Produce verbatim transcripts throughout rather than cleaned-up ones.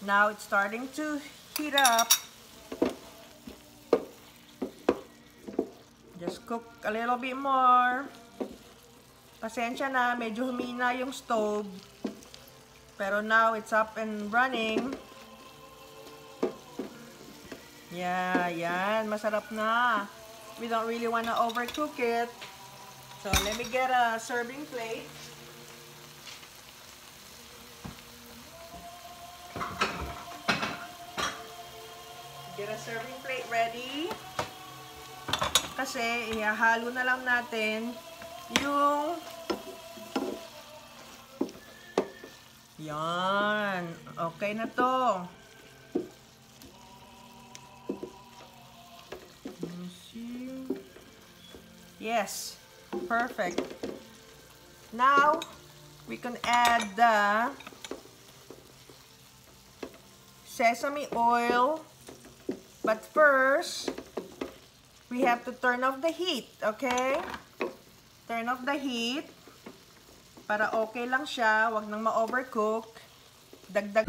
Now it's starting to heat up. Just cook a little bit more. Pasensya na, medyo humina yung stove. Pero now it's up and running. Yeah, yan. Masarap na. We don't really want to overcook it. So let me get a serving plate. Get a serving plate ready. Kasi ihahalo na lang natin yung yan. Okay na to. Let me see. Yes. Perfect. Now, we can add the sesame oil. But first, we have to turn off the heat, okay? Turn off the heat para okay lang siya, wag nang ma-overcook. Dagdag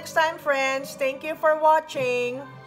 Next time, friends. Thank you for watching.